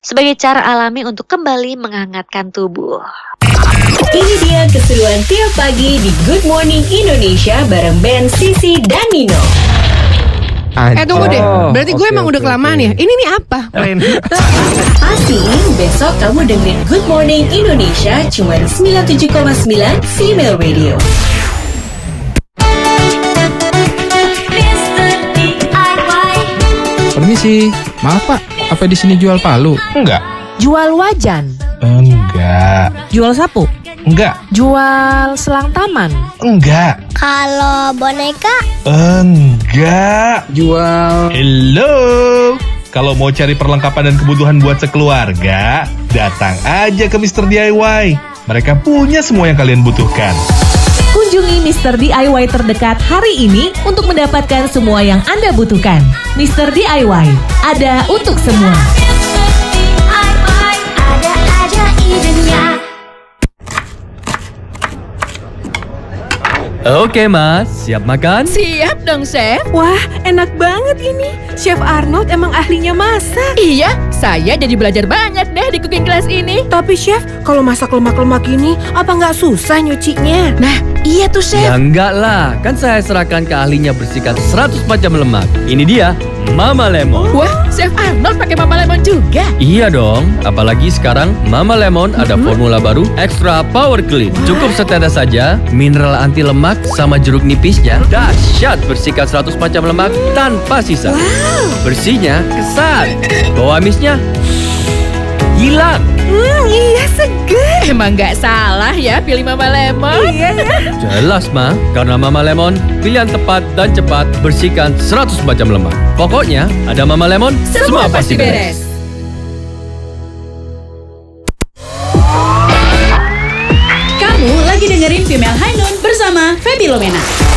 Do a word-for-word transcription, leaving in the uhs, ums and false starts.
sebagai cara alami untuk kembali menghangatkan tubuh. Ini dia keseruan tiap pagi di Good Morning Indonesia bareng Ben, Sisi, dan Nino. Eh tunggu deh, berarti oh, gue okay, emang okay, udah kelamaan okay. ya. Ini nih apa? Pastiin besok kamu dengerin Good Morning Indonesia cuma sembilan puluh tujuh koma sembilan Female Radio. Permisi, maaf Pak, apa di sini jual palu? Enggak. Jual wajan? Enggak. Jual sapu? Enggak. Jual selang taman? Enggak. Kalau boneka? Enggak. Jual... Hello. Kalau mau cari perlengkapan dan kebutuhan buat sekeluarga, datang aja ke mister D I Y. Mereka punya semua yang kalian butuhkan. Kunjungi mister D I Y terdekat hari ini untuk mendapatkan semua yang Anda butuhkan. mister D I Y, ada untuk semua. Oke mas, siap makan? Siap dong chef. Wah enak banget ini, Chef Arnold emang ahlinya masak. Iya, saya jadi belajar banyak deh di cooking class ini. Tapi chef, kalau masak lemak-lemak ini apa nggak susah nyucinya? Nah iya tuh chef. Ya enggak lah, kan saya serahkan ke ahlinya bersihkan seratus macam lemak. Ini dia, Mama Lemon. Wah, Chef Arnold pakai Mama Lemon juga? Iya dong, apalagi sekarang Mama Lemon mm-hmm. ada formula baru Extra Power Clean. Wah. Cukup setetes saja, mineral anti lemak sama jeruk nipisnya dahsyat bersihkan seratus macam lemak tanpa sisa. Wow. Bersihnya kesat, bau amisnya hilang. Hmm, iya segar. Emang nggak salah ya pilih Mama Lemon. Iya ya. Jelas ma, karena Mama Lemon pilihan tepat dan cepat bersihkan seratus macam lemak. Pokoknya ada Mama Lemon semua, semua pasti beres. beres. Dengerin Female High Noon bersama Febi Lomena.